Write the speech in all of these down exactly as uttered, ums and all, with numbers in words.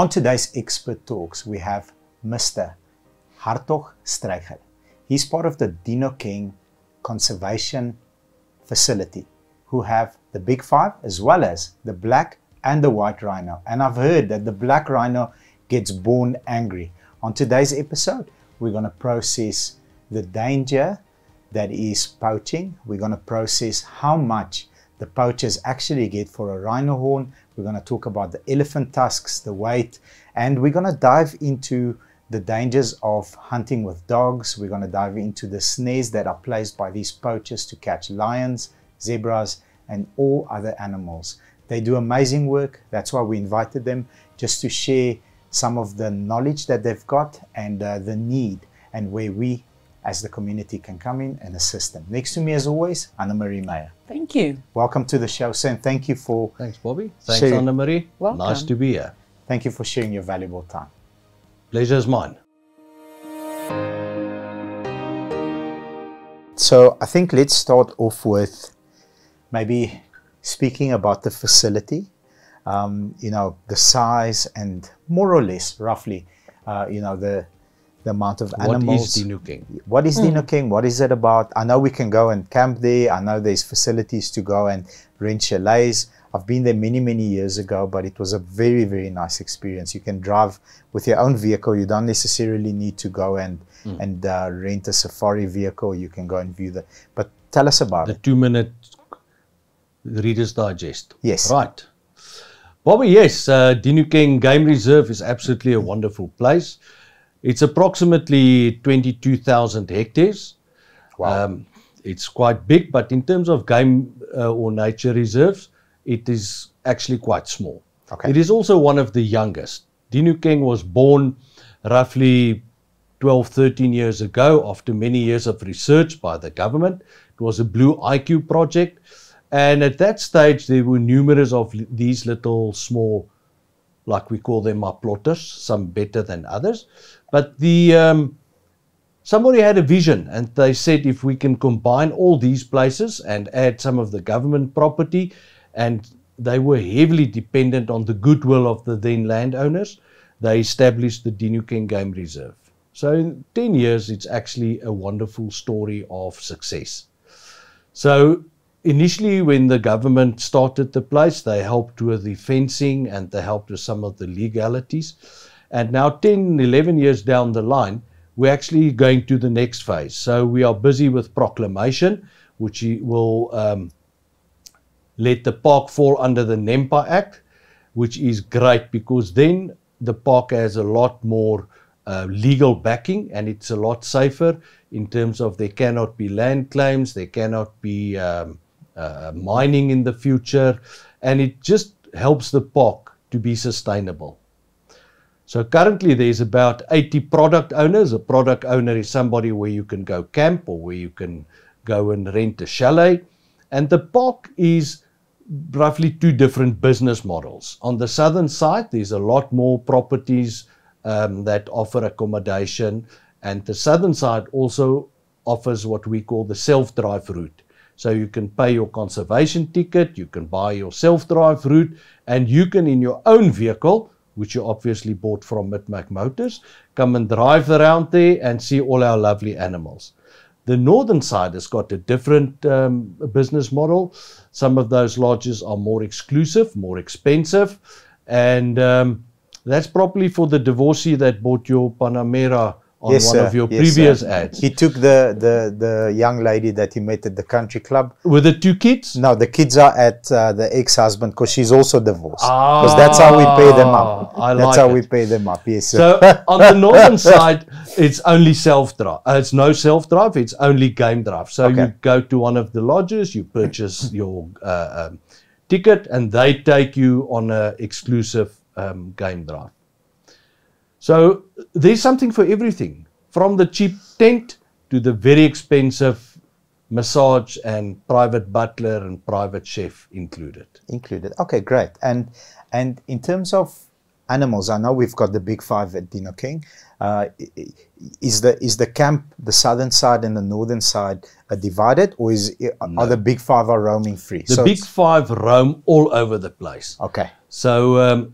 On today's Expert Talks, we have Mister Hartog Streicher. He's part of the Dinokeng Conservation Facility, who have the big five as well as the black and the white rhino. And I've heard that the black rhino gets born angry. On today's episode, we're going to process the danger that is poaching. We're going to process how much the poachers actually get for a rhino horn. We're going to talk about the elephant tusks, the weight, and we're going to dive into the dangers of hunting with dogs. We're going to dive into the snares that are placed by these poachers to catch lions, zebras, and all other animals. They do amazing work. That's why we invited them, just to share some of the knowledge that they've got and uh, the need, and where we as the community can come in and assist them. Next to me, as always, Annamarie Meyer. Thank you. Welcome to the show, Sam. Thank you for... Thanks, Bobby. Thanks, Annamarie. Welcome. Nice to be here. Thank you for sharing your valuable time. Pleasure is mine. So I think let's start off with maybe speaking about the facility, um, you know, the size and more or less roughly, uh, you know, the the amount of animals. What is Dinokeng? What is mm. Dinokeng? What is it about? I know we can go and camp there. I know there's facilities to go and rent chalets. I've been there many, many years ago, but it was a very, very nice experience. You can drive with your own vehicle. You don't necessarily need to go and, mm. and uh, rent a safari vehicle. You can go and view that. But tell us about it. The two-minute Reader's Digest. Yes. Right. Bobby, yes, uh, Dinokeng Game Reserve is absolutely a wonderful place. It's approximately twenty-two thousand hectares. Wow. Um, it's quite big, but in terms of game uh, or nature reserves, it is actually quite small. Okay. It is also one of the youngest. Dinokeng was born roughly twelve, thirteen years ago after many years of research by the government. It was a Blue I Q project. And at that stage, there were numerous of li these little small, like we call them, maplotters, some better than others. But the um, somebody had a vision, and they said, if we can combine all these places and add some of the government property, and they were heavily dependent on the goodwill of the then landowners, they established the Dinokeng Game Reserve. So in ten years, it's actually a wonderful story of success. So initially, when the government started the place, they helped with the fencing and they helped with some of the legalities. And now ten, eleven years down the line, we're actually going to the next phase. So we are busy with proclamation, which will um, let the park fall under the NEMPA Act, which is great because then the park has a lot more Uh, legal backing, and it's a lot safer in terms of there cannot be land claims, there cannot be um, uh, mining in the future, and it just helps the park to be sustainable. So currently there's about eighty product owners. A product owner is somebody where you can go camp or where you can go and rent a chalet, and the park is roughly two different business models. On the southern side, there's a lot more properties Um, that offer accommodation, and the southern side also offers what we call the self-drive route. So you can pay your conservation ticket, you can buy your self-drive route, and you can in your own vehicle, which you obviously bought from Mitmac Motors, come and drive around there and see all our lovely animals. The northern side has got a different um, business model. Some of those lodges are more exclusive, more expensive, and um, that's probably for the divorcee that bought your Panamera on yes, one sir. of your yes, previous sir. ads. He took the, the, the young lady that he met at the country club. With the two kids? No, the kids are at uh, the ex-husband, because she's also divorced. Because ah, that's how we pay them up. I that's like how it. we pay them up, yes. Sir. So on the northern side, it's only self-drive. Uh, it's no self-drive, it's only game drive. So okay. you go to one of the lodges, you purchase your uh, um, ticket, and they take you on an exclusive Um, game drive. So there's something for everything, from the cheap tent to the very expensive massage and private butler and private chef included. Included. Okay, great. And and in terms of animals, I know we've got the big five at Dinokeng. Uh, is the is the camp, the southern side and the northern side, are divided, or is it, no. are the big five are roaming free? The so big five roam all over the place. Okay. So. Um,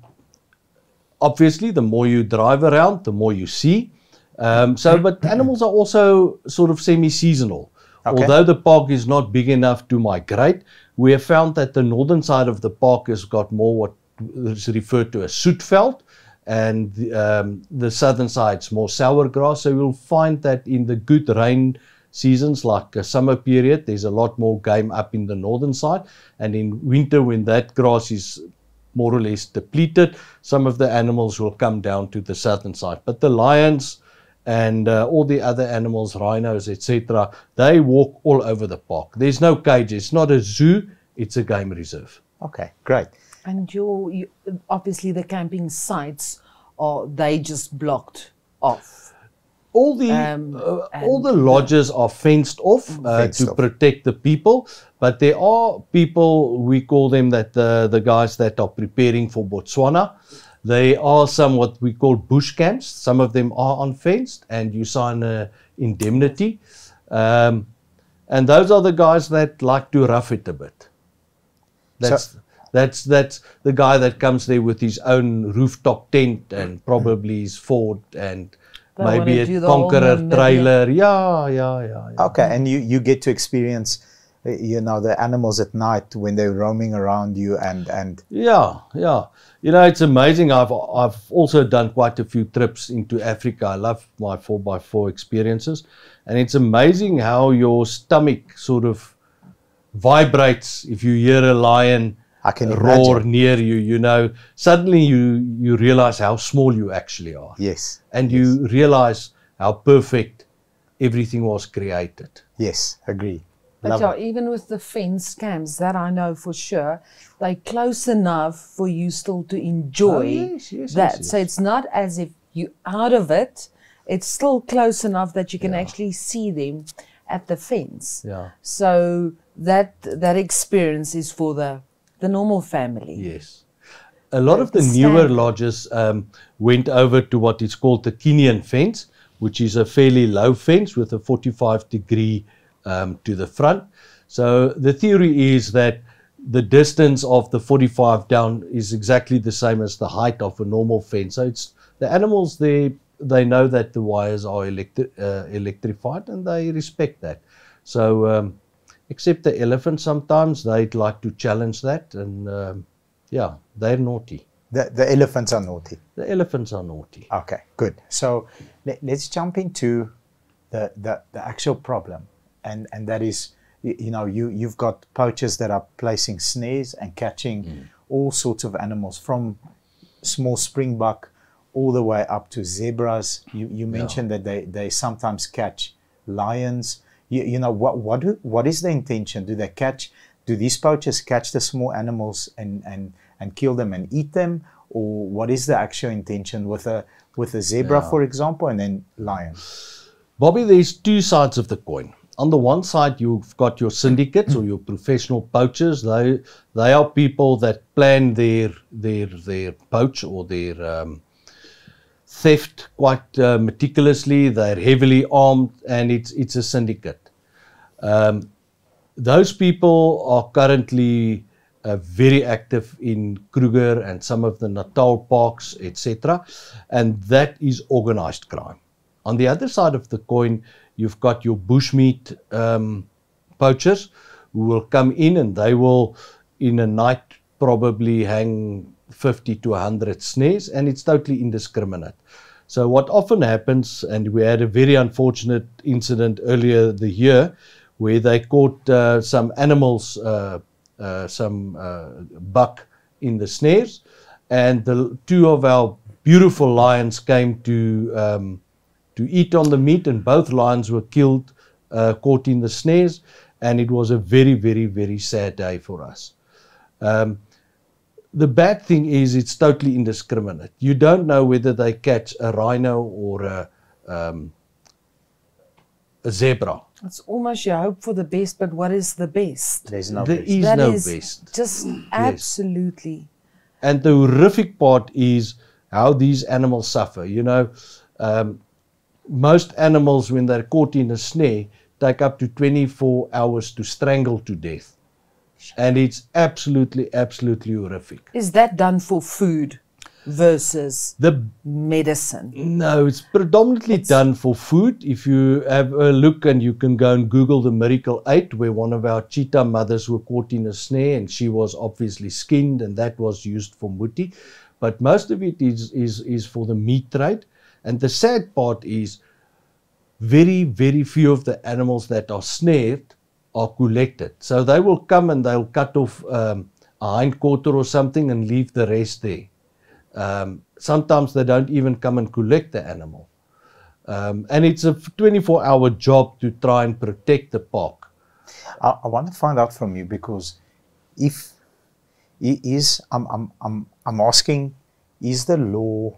obviously, the more you drive around, the more you see. Um, so, but animals are also sort of semi-seasonal. Okay. Although the park is not big enough to migrate, we have found that the northern side of the park has got more what is referred to as sootveld, and um, the southern side's more sour grass. So you'll find that in the good rain seasons, like a summer period, there's a lot more game up in the northern side. And in winter, when that grass is more or less depleted, some of the animals will come down to the southern side. But the lions and uh, all the other animals, rhinos, et cetera, they walk all over the park. There's no cages. It's not a zoo. It's a game reserve. Okay, great. And you, you obviously the camping sites, are they just blocked off? All the um, uh, all the lodges are fenced off uh, fenced to off. protect the people, but there are people, we call them that the, the guys that are preparing for Botswana. They are some what we call bush camps. Some of them are unfenced, and you sign an indemnity. Um, and those are the guys that like to rough it a bit. That's, so, that's, that's the guy that comes there with his own rooftop tent and probably his Ford and maybe a Conqueror trailer. Yeah, yeah, yeah, yeah. Okay, and you, you get to experience, you know, the animals at night when they're roaming around you and... and yeah, yeah. You know, it's amazing. I've, I've also done quite a few trips into Africa. I love my four by four experiences. And it's amazing how your stomach sort of vibrates if you hear a lion I can roar imagine. near you, you know. Suddenly you, you realize how small you actually are. Yes. And yes. you realize how perfect everything was created. Yes, agree. But yeah, even with the fence camps, that I know for sure, they're close enough for you still to enjoy oh, yes, yes, that. Yes, yes. So it's not as if you're out of it. It's still close enough that you can yeah. actually see them at the fence. Yeah. So that, that experience is for the, the normal family. Yes. A lot of the newer lodges um, went over to what is called the Kenyan fence, which is a fairly low fence with a forty-five degree Um, to the front. So the theory is that the distance of the forty-five down is exactly the same as the height of a normal fence. So it's the animals, they they know that the wires are electri uh, electrified and they respect that. So um, except the elephants, sometimes they'd like to challenge that, and um, yeah, they're naughty. The, the elephants are naughty. The elephants are naughty. Okay, good. So let, let's jump into the, the, the actual problem. And, and that is, you know, you, you've got poachers that are placing snares and catching mm. all sorts of animals, from small springbuck all the way up to zebras. You, you mentioned yeah. that they, they sometimes catch lions. You, you know, what, what, do, what is the intention? Do they catch, do these poachers catch the small animals and, and, and kill them and eat them? Or what is the actual intention with a, with a zebra, yeah. for example, and then lion? Bobby, there's two sides of the coin. On the one side, you've got your syndicates or your professional poachers. They, they are people that plan their, their, their poach or their um, theft quite uh, meticulously. They're heavily armed, and it's, it's a syndicate. Um, those people are currently uh, very active in Kruger and some of the Natal parks, et cetera. And that is organized crime. On the other side of the coin, you've got your bushmeat um, poachers who will come in, and they will, in a night, probably hang fifty to a hundred snares, and it's totally indiscriminate. So what often happens, and we had a very unfortunate incident earlier the year where they caught uh, some animals, uh, uh, some uh, buck in the snares, and the two of our beautiful lions came to... Um, to eat on the meat, and both lions were killed, uh, caught in the snares, and it was a very, very, very sad day for us. Um, the bad thing is it's totally indiscriminate. You don't know whether they catch a rhino or a, um, a zebra. It's almost you hope for the best, but what is the best? There's no there best. There is that no is best. Just yes. absolutely. And the horrific part is how these animals suffer, you know. Um, Most animals, when they're caught in a snare, take up to twenty-four hours to strangle to death. And it's absolutely, absolutely horrific. Is that done for food? versus the medicine? No, it's predominantly it's done for food. If you have a look, and you can go and Google the Miracle eight, where one of our cheetah mothers were caught in a snare and she was obviously skinned, and that was used for muti. But most of it is, is, is for the meat trade. And the sad part is very, very few of the animals that are snared are collected. So they will come and they'll cut off um, a hind quarter or something and leave the rest there. Um, sometimes they don't even come and collect the animal. Um, and it's a twenty-four hour job to try and protect the park. I, I want to find out from you, because if it is, I'm, I'm, I'm, I'm asking, is the law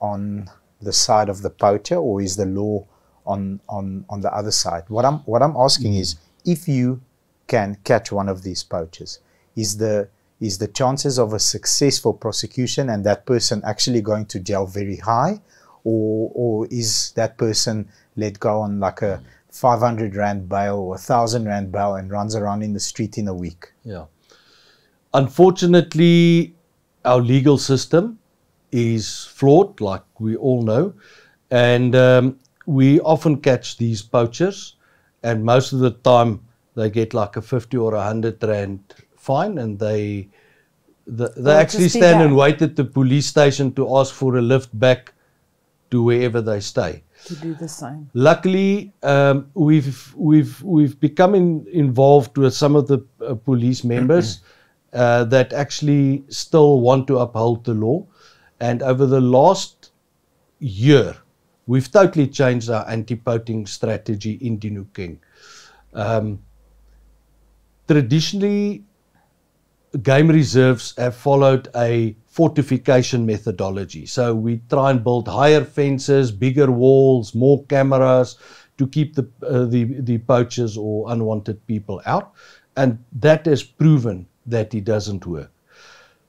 on the side of the poacher, or is the law on, on, on the other side? What I'm, what I'm asking mm. is, if you can catch one of these poachers, is the is the chances of a successful prosecution and that person actually going to jail very high, or, or is that person let go on like a five hundred rand bail or a one thousand rand bail and runs around in the street in a week? Yeah. Unfortunately, our legal system is flawed, like we all know, and um, we often catch these poachers, and most of the time they get like a fifty or a hundred rand fine, and they the, they well, actually stand and wait at the police station to ask for a lift back to wherever they stay. To do the same. Luckily, um, we've we've we've become in, involved with some of the uh, police members uh, that actually still want to uphold the law, and over the last year, we've totally changed our anti-poaching strategy in Dinokeng. Um, traditionally, game reserves have followed a fortification methodology. So we try and build higher fences, bigger walls, more cameras to keep the, uh, the, the poachers or unwanted people out. And that has proven that it doesn't work.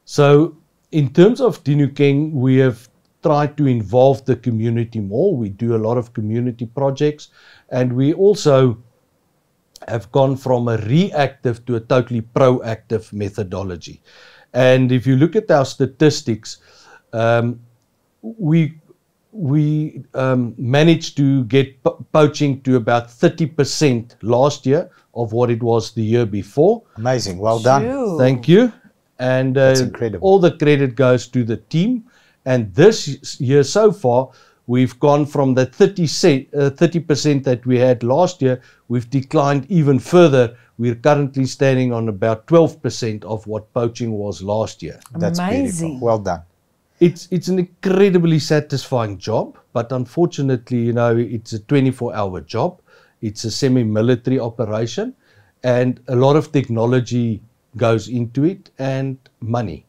So in terms of Dinokeng, we have tried to involve the community more. We do a lot of community projects, and we also have gone from a reactive to a totally proactive methodology. And if you look at our statistics, um, we, we um, managed to get po poaching to about thirty percent last year of what it was the year before. Amazing. Well done. Ew. Thank you. And uh, all the credit goes to the team. And this year so far, we've gone from the thirty percent that we had last year, we've declined even further. We're currently standing on about twelve percent of what poaching was last year. That's amazing. Beautiful. Well done. It's, it's an incredibly satisfying job, but unfortunately, you know, it's a twenty-four hour job. It's a semi-military operation, and a lot of technology goes into it, and money.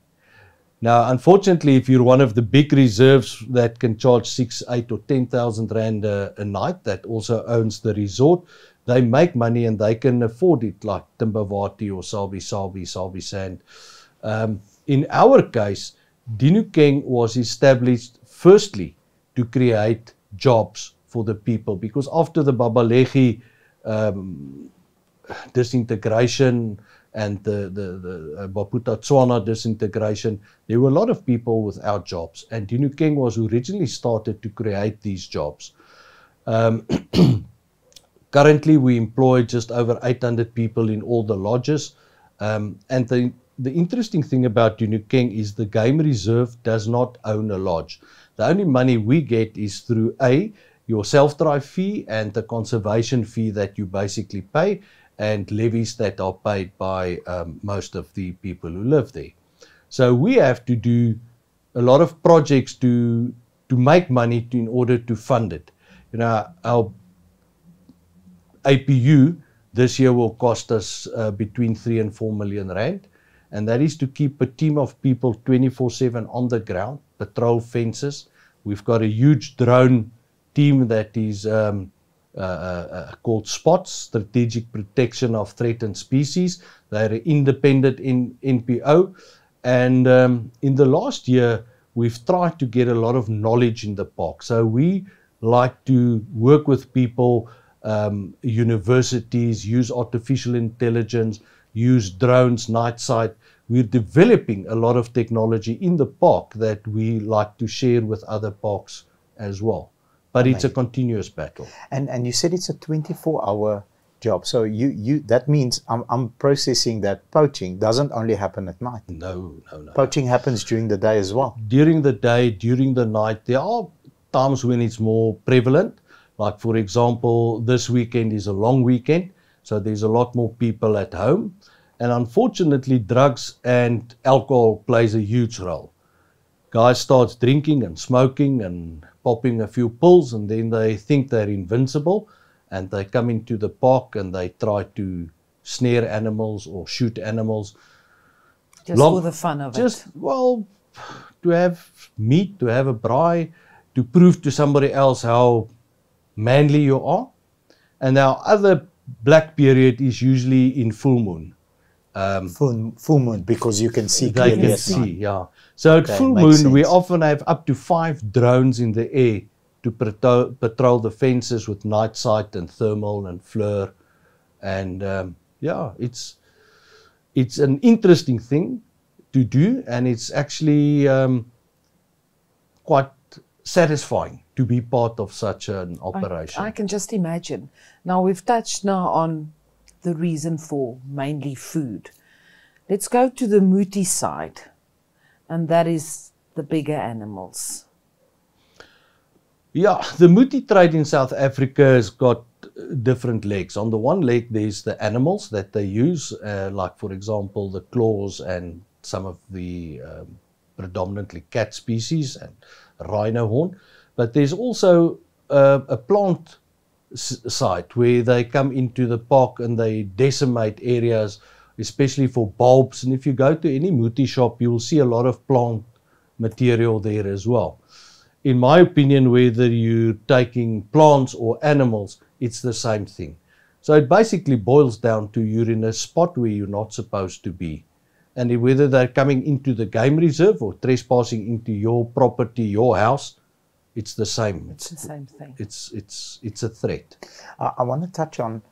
Now, unfortunately, if you're one of the big reserves that can charge six, eight, or ten thousand rand a, a night, that also owns the resort, they make money and they can afford it, like Timbavati or Salbi Salbi, Salbi Sand. Um, in our case, Dinokeng was established firstly to create jobs for the people, because after the Babalegi um, disintegration and the, the, the Baputa-Tswana disintegration, there were a lot of people without jobs. And Dinokeng was originally started to create these jobs. Um, currently, we employ just over eight hundred people in all the lodges. Um, and the, the interesting thing about Dinokeng is the game reserve does not own a lodge. The only money we get is through A, your self-drive fee and the conservation fee that you basically pay, and levies that are paid by um, most of the people who live there. So we have to do a lot of projects to, to make money to, in order to fund it. You know, our A P U this year will cost us uh, between three and four million rand, and that is to keep a team of people twenty-four seven on the ground, patrol fences. We've got a huge drone team that is um, Uh, uh, called SPOTS, Strategic Protection of Threatened Species. They are an independent in N P O. And um, in the last year, we've tried to get a lot of knowledge in the park. So we like to work with people, um, universities, use artificial intelligence, use drones, night sight. we're developing a lot of technology in the park that we like to share with other parks as well. But Amazing. It's a continuous battle. And and you said it's a twenty-four hour job. So you, you that means I'm, I'm processing that poaching doesn't only happen at night. No, no, no. Poaching happens during the day as well. During the day, during the night. There are times when it's more prevalent. Like, for example, this weekend is a long weekend. So there's a lot more people at home. And unfortunately, drugs and alcohol plays a huge role. Guys starts drinking and smoking and popping a few pills, and then they think they're invincible, and they come into the park and they try to snare animals or shoot animals. Just Long, for the fun of just, it. Just, well, to have meat, to have a braai, to prove to somebody else how manly you are. And our other black period is usually in full moon. Um, full, full moon, because you can see clearly. They can see, yeah. So okay, at full moon, sense. we often have up to five drones in the air to patrol, patrol the fences with night sight and thermal and FLIR. And um, yeah, it's, it's an interesting thing to do, and it's actually um, quite satisfying to be part of such an operation. I, I can just imagine. Now, we've touched now on the reason for mainly food. Let's go to the muti side, and that is the bigger animals. Yeah, the muti trade in South Africa has got different legs. On the one leg, there's the animals that they use, uh, like, for example, the claws and some of the um, predominantly cat species and rhino horn. But there's also uh, a plant site where they come into the park and they decimate areas, especially for bulbs. And if you go to any muti shop, you'll see a lot of plant material there as well. In my opinion, whether you're taking plants or animals, it's the same thing. So it basically boils down to you're in a spot where you're not supposed to be. And whether they're coming into the game reserve or trespassing into your property, your house, it's the same. It's, it's the same thing. It's it's it's a threat. I, I want to touch on,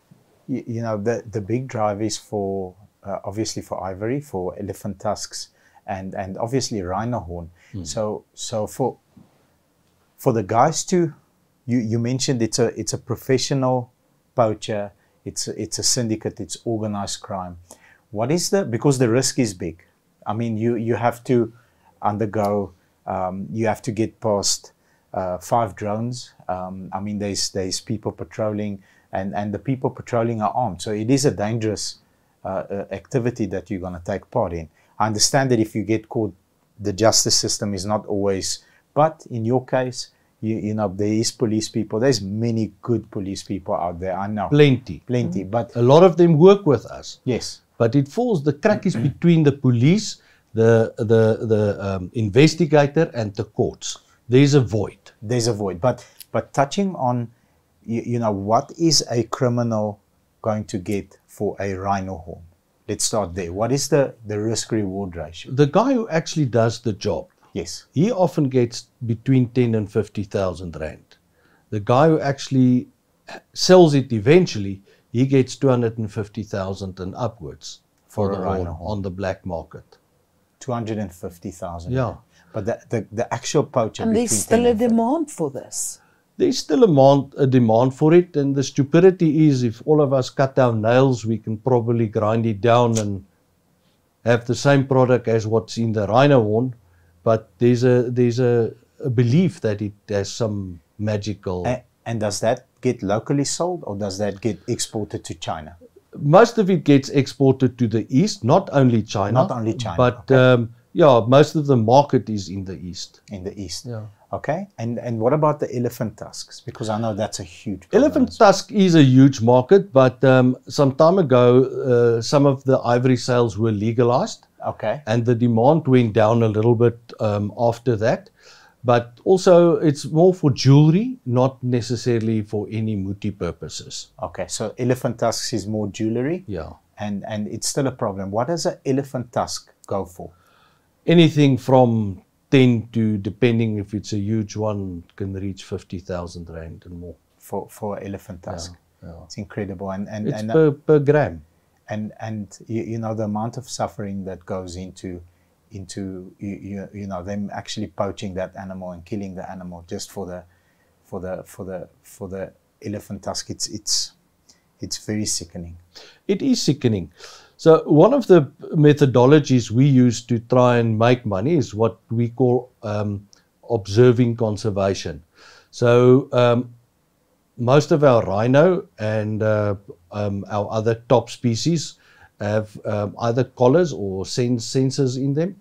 you, you know, the the big drive is for uh, obviously for ivory, for elephant tusks, and and obviously rhino horn. Mm. So so for for the guys to, you you mentioned it's a it's a professional poacher. It's a, it's a syndicate. It's organized crime. What is the because the risk is big. I mean, you you have to undergo. Um, you have to get past. Uh, five drones. Um, I mean, there's there's people patrolling, and and the people patrolling are armed. So it is a dangerous uh, uh, activity that you're going to take part in. I understand that if you get caught, the justice system is not always. But in your case, you you know there is police people. There's many good police people out there. I know plenty, plenty. Mm-hmm. But a lot of them work with us. Yes. But it falls. The crack is between the police, the the the um, investigator, and the courts. There's a void. There's a void. But but touching on, you, you know, what is a criminal going to get for a rhino horn? Let's start there. What is the, the risk-reward ratio? The guy who actually does the job, yes, he often gets between ten and fifty thousand rand. The guy who actually sells it eventually, he gets two hundred fifty thousand and upwards for, for a rhino horn on the black market. two hundred fifty thousand. Yeah. But the, the, the actual poacher... And there's still a demand for this. There's still a demand, a demand for it. And the stupidity is, if all of us cut our nails, we can probably grind it down and have the same product as what's in the rhino horn. But there's a, there's a, a belief that it has some magical... And, and does that get locally sold, or does that get exported to China? Most of it gets exported to the East, not only China. Not only China. But... Okay. Um, Yeah, most of the market is in the East. In the East. Yeah. Okay. And and what about the elephant tusks? Because I know that's a huge problem. Elephant tusk is a huge market, but um, some time ago, uh, some of the ivory sales were legalized. Okay. And the demand went down a little bit um, after that. But also, it's more for jewelry, not necessarily for any muti purposes. Okay. So elephant tusks is more jewelry. Yeah. And, and it's still a problem. What does an elephant tusk go for? Anything from ten to, depending if it's a huge one, can reach fifty thousand rand and more. For for elephant tusk. Yeah, yeah. It's incredible. And, and, it's and per, per gram. and and you, you know, the amount of suffering that goes into into you, you know, them actually poaching that animal and killing the animal just for the for the for the for the elephant tusk. It's it's it's very sickening. It is sickening. So one of the methodologies we use to try and make money is what we call um, observing conservation. So um, most of our rhino and uh, um, our other top species have um, either collars or sense sensors in them,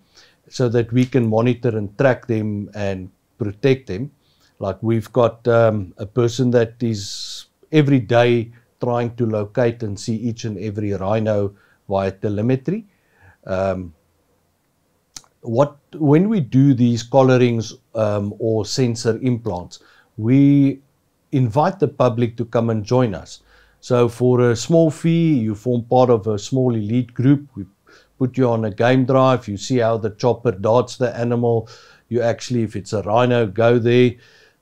so that we can monitor and track them and protect them. Like we've got um, a person that is every day trying to locate and see each and every rhino via telemetry. Um, what when we do these collarings um, or sensor implants, we invite the public to come and join us. So for a small fee, you form part of a small elite group. We put you on a game drive. You see how the chopper darts the animal. You actually, if it's a rhino, go there.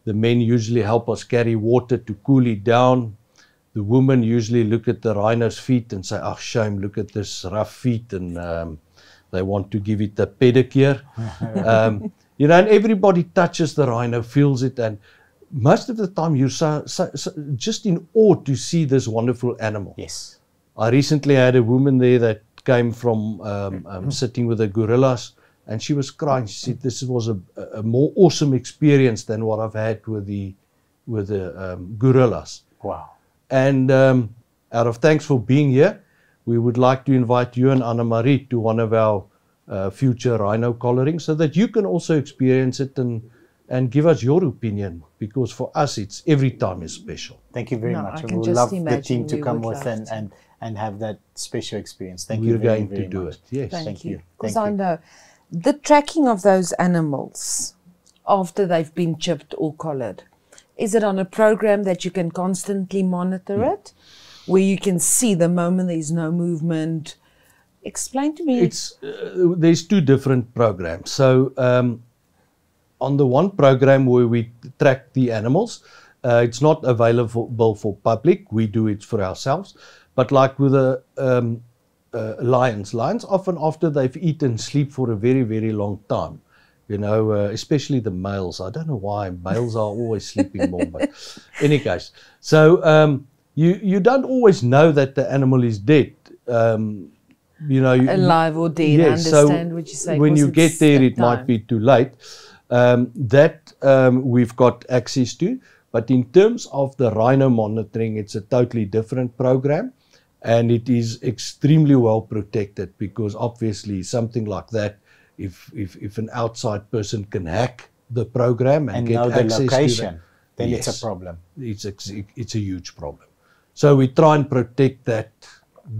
The men usually help us carry water to cool it down. The women usually look at the rhino's feet and say, "Oh, shame, look at this rough feet," and um, they want to give it a pedicure. um, you know, and everybody touches the rhino, feels it, and most of the time you're so, so, so just in awe to see this wonderful animal. Yes. I recently had a woman there that came from um, um, sitting with the gorillas, and she was crying. She said, "This was a, a more awesome experience than what I've had with the, with the um, gorillas." Wow. And um, out of thanks for being here, we would like to invite you and Annamarie to one of our uh, future rhino collaring, so that you can also experience it and, and give us your opinion, because for us, it's every time is special. Thank you very no, much. We would love the team to come with and, and, and have that special experience. Thank We're you very, very much. We're going to do it, yes. Thank, Thank you. Because I know the tracking of those animals after they've been chipped or collared, is it on a program that you can constantly monitor mm. it, where you can see the moment there's no movement? Explain to me. It's, uh, there's two different programs. So um, on the one program where we track the animals, uh, it's not available for public. We do it for ourselves. But like with the um, uh, lions, lions often after they've eaten sleep for a very, very long time. You know, uh, especially the males. I don't know why males are always sleeping more, but in any case. So um, you, you don't always know that the animal is dead. Um, you know, you, alive or dead, yes, I understand so what you're saying. When you get there, it time. might be too late. Um, that um, we've got access to. But in terms of the rhino monitoring, it's a totally different program. And it is extremely well protected, because obviously something like that, If, if, if an outside person can hack the program and, and get know the access location, to that, then yes, it's a problem. It's a, it's a huge problem. So we try and protect that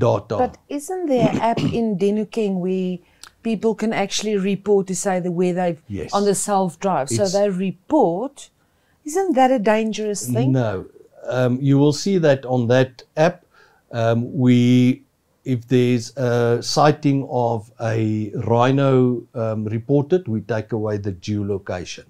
data. But isn't there an app in Dinokeng where people can actually report to say the where they've yes. on the self-drive? So they report. Isn't that a dangerous thing? No. Um, you will see that on that app. Um, we... If there's a sighting of a rhino um, reported, we take away the geolocation.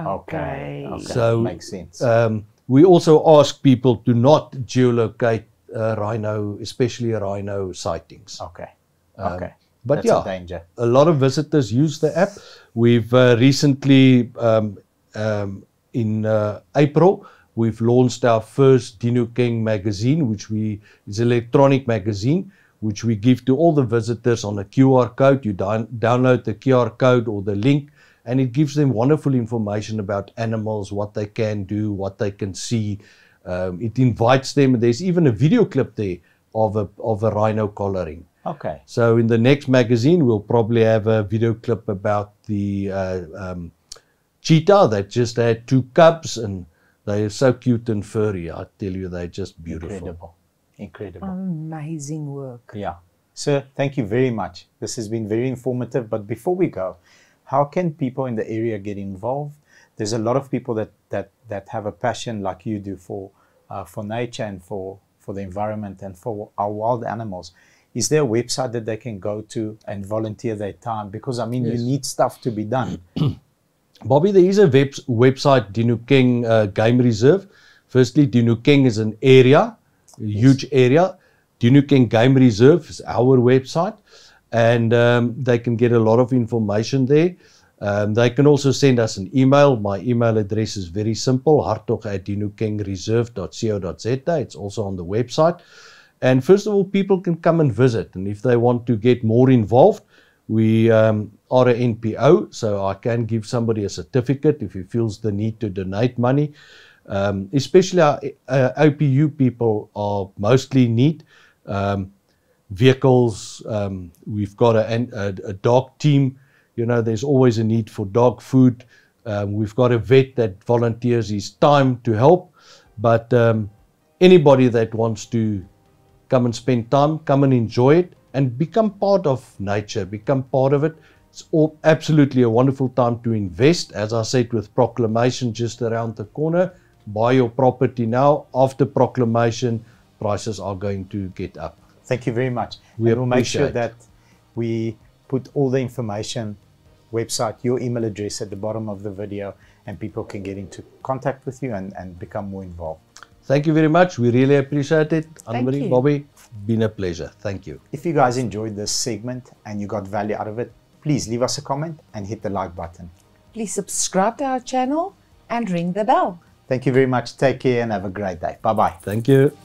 Okay. okay. So, makes sense. Um, we also ask people to not geolocate uh, rhino, especially rhino sightings. Okay. Um, okay. But That's yeah, a danger. A lot of visitors use the app. We've uh, recently, um, um, in uh, April, we've launched our first Dinokeng magazine, which we, it's an electronic magazine, which we give to all the visitors on a Q R code. You down, download the Q R code or the link, and it gives them wonderful information about animals, what they can do, what they can see. Um, it invites them. There's even a video clip there of a, of a rhino collaring. Okay. So in the next magazine, we'll probably have a video clip about the uh, um, cheetah that just had two cubs, and they are so cute and furry. I tell you, they're just beautiful. Incredible. Incredible. Amazing work. Yeah. Sir, thank you very much. This has been very informative. But before we go, how can people in the area get involved? There's a lot of people that, that, that have a passion like you do for, uh, for nature and for, for the environment and for our wild animals. Is there a website that they can go to and volunteer their time? Because, I mean, yes. you need stuff to be done. Bobby, there is a web website, Dinokeng uh, Game Reserve. Firstly, Dinokeng is an area, a yes. huge area. Dinokeng Game Reserve is our website, and um, they can get a lot of information there. Um, they can also send us an email. My email address is very simple, hartog at dinokengreserve dot co dot za. It's also on the website. And first of all, people can come and visit. And if they want to get more involved, we um, are a N P O, so I can give somebody a certificate if he feels the need to donate money. Um, especially our uh, O P U people are mostly need um, vehicles. Um, we've got a, a, a dog team. You know, there's always a need for dog food. Um, we've got a vet that volunteers his time to help. But um, anybody that wants to come and spend time, come and enjoy it, and become part of nature, become part of it. It's all absolutely a wonderful time to invest. As I said, with proclamation just around the corner, buy your property now. After proclamation, prices are going to get up. Thank you very much. We and we'll make sure that we put all the information, website, your email address at the bottom of the video, and people can get into contact with you and, and become more involved. Thank you very much. We really appreciate it. Annamarie, Bobby, been a pleasure. Thank you. If you guys enjoyed this segment and you got value out of it, please leave us a comment and hit the like button. Please subscribe to our channel and ring the bell. Thank you very much. Take care and have a great day. Bye-bye. Thank you.